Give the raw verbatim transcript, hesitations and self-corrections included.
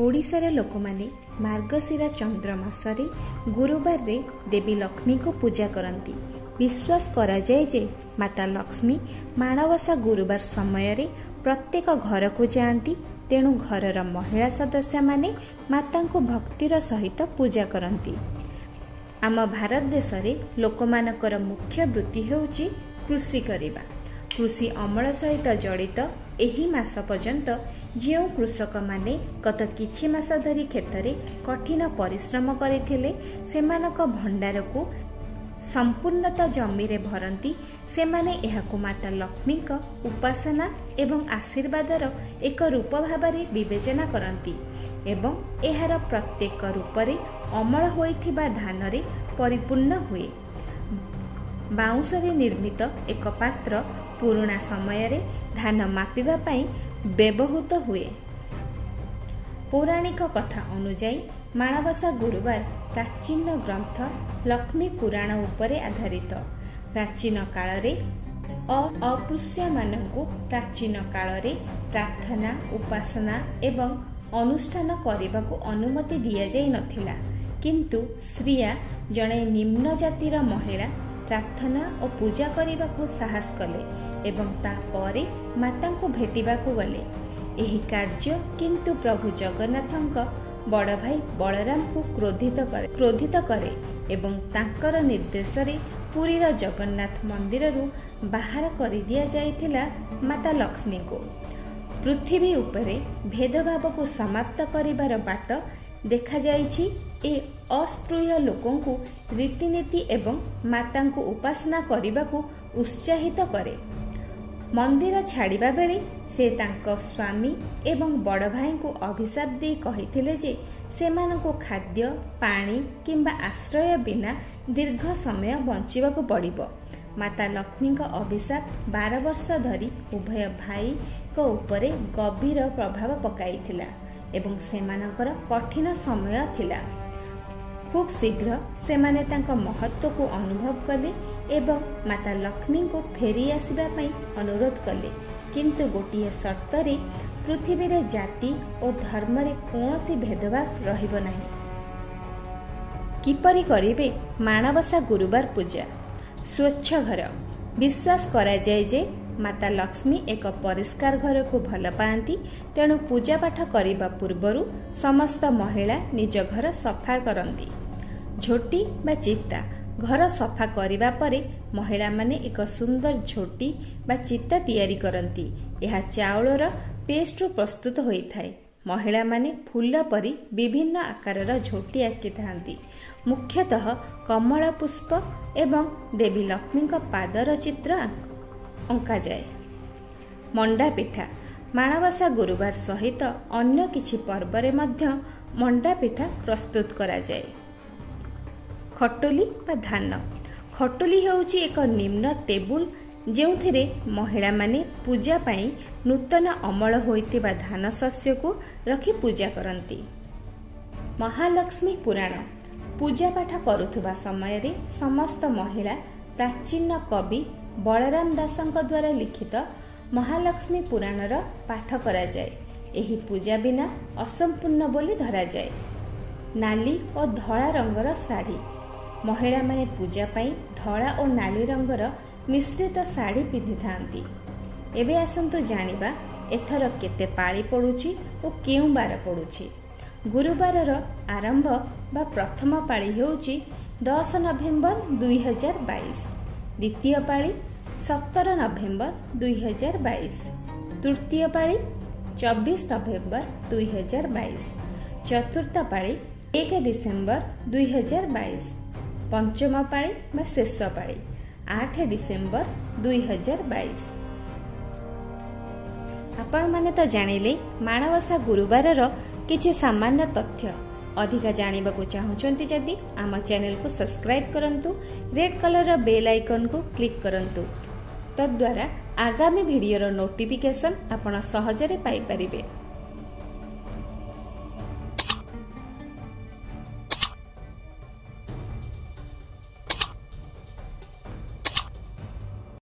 ओडिशार लोक माने मार्गशीरा चंद्रमास गुरुवार रे देवी लक्ष्मी को पूजा करती। विश्वास करा जाए जे माता लक्ष्मी माणवसा गुरुवार समय रे प्रत्येक घर को जाती, तेणु घरर महिला सदस्य माने माता को भक्तिर सहित पूजा करती। आम भारत देश रे लोकमानकर मुख्य वृत्ति होउची कृषि करिबा। कृषि अमल सहित जड़ित एही मास पर्यंत जो कृषक माने गत किछि मास धरि क्षेत्र कठिन परिश्रम करथिले सेमानक भंडार को संपूर्णता जमी रे भरंती। सेमाने एहाकु माता लक्ष्मी का उपासना एवं आशीर्वादर एक रूप भावरे विवेचना करंती एवं एहार प्रत्येक रूपरे अमल होइथिबा धानरे परिपूर्ण हुए। बाउंसरे निर्मित एक पात्र पुराणा समय रे धान मापिबा पाई व्यवहृत हुए। पौराणिक कथा अनुजाई माणवसा गुरुवार प्राचीन ग्रंथ लक्ष्मी पुराण उपरे आधारित। प्राचीन काल अपृश्य मानकु प्राचीन काल प्रार्थना उपासना एवं अनुष्ठान करबाकु अनुमति दिया जाय नथिला, किंतु स्त्रिया जणे निम्न जातिर महिला प्रार्थना और पूजा करने साहस कले एवं तापरे माता को भेटिबा को गले। एही कार्य किंतु प्रभु जगन्नाथंक बड़ भाई बलराम को क्रोधित करे क्रोधित करे एवं तांकर निर्देश रे पुरीर जगन्नाथ मंदिर रु बाहर कर दिया जायथिला माता लक्ष्मी को। पृथ्वी उपरे भेदभाव को समाप्त करिवार बाट देखा जायछि। ए अस्पृह्य लोकंकु रीतिनीति एवं माता को उपासना करने उत्साहित करे। मंदिर छाड़िबा बेले से तांको स्वामी एवं बड़ भाई को अभिशाप दे कहिथिले जे सेमानको खाद्य पानी किंबा आश्रय बिना दीर्घ समय बंचिबाको पड़िबो। माता लक्ष्मी का अभिशाप बारह वर्ष धरी उभय भाई को ऊपर गभीर प्रभाव पकाइथिला एवं सेमानकर कठिन समय थिला। खूब शीघ्र सेमाने तांका महत्व को अनुभव कले एवं माता लक्ष्मी को फेरी आसबा पई अनुरोध कले, किंतु गोटे शर्त रे पृथ्वी रे जाति और धर्म रे कोनोसी भेदभाव रहिबो नाही। किपरि करिवे माणवसा गुरुवार पूजा। स्वच्छ घर। विश्वास करा जाय जे माता लक्ष्मी एक परिष्कार घर को भल पाती, तेणु पूजा पाठ करने पूर्वर समस्त महिला निज घर सफा करती। झोटी बा चिता। घर सफा करिबा परे महिला माने एक सुंदर झोटी बा चिता तैयारी करती। यह चाउलर पेस्ट प्रस्तुत होता है। महिला माने फूल परी विभिन्न आकार झोटी आंकी था। मुख्यतः कमला पुष्प एवं देवी लक्ष्मी पादर चित्र अंका जाए। मंडा पिठा। माणवसा गुरुवार सहित अन्य किछि पर्वरे मध्य मंडा पिठा प्रस्तुत करा जाए। खटोली बा धान। खटोली हेउची एक निम्न टेबुल जेउथिरे महिला माने पूजा पाई नूतन अमल होइतिबा धान शस्य को रखी पूजा करंती। महालक्ष्मी पुराण। पूजा पाठ करुथुबा समय रे समस्त महिला प्राचीन कवि बलराम दासंक द्वारा लिखित महालक्ष्मी पुराणर पाठ करा जाए। एही पूजा बिना असंपूर्ण बोली धरा जाए। नाली और धला रंगर साड़ी। महिला माने पूजा पाई धला और नाली रंगर मिश्रित साड़ी पिधि थांती। एबे आसंतु जानिबा एथर केते पाळी पडुची ओ केउ बार पडुची। गुरुवारर आरंभ बा प्रथम पाळी हेउची दस नवेम्बर दुई हजार बाईस। द्वितीय पाली सत्रह नवेम्बर दुई हजार बाईस। तृतीय पाली चौबीस नवेम्बर दुई हजार बाईस। चतुर्थ पाली एक डिसेम्बर दुई हजार बाईस। पंचम पाली व शेष पाली आठ डिसेम्बर दुई हजार बाईस। आपण माने तो जानिले माणवसा गुरुवारर किछि सामान्य तथ्य। अधिका जानिबा को चाहूँगी जदि आम चैनल को सब्सक्राइब करंतु, रेड कलर बेल आइकन को क्लिक करंतु, तद्वारा आगामी भिडियोर नोटिफिकेशन आपण सहजरे पाई परिबे।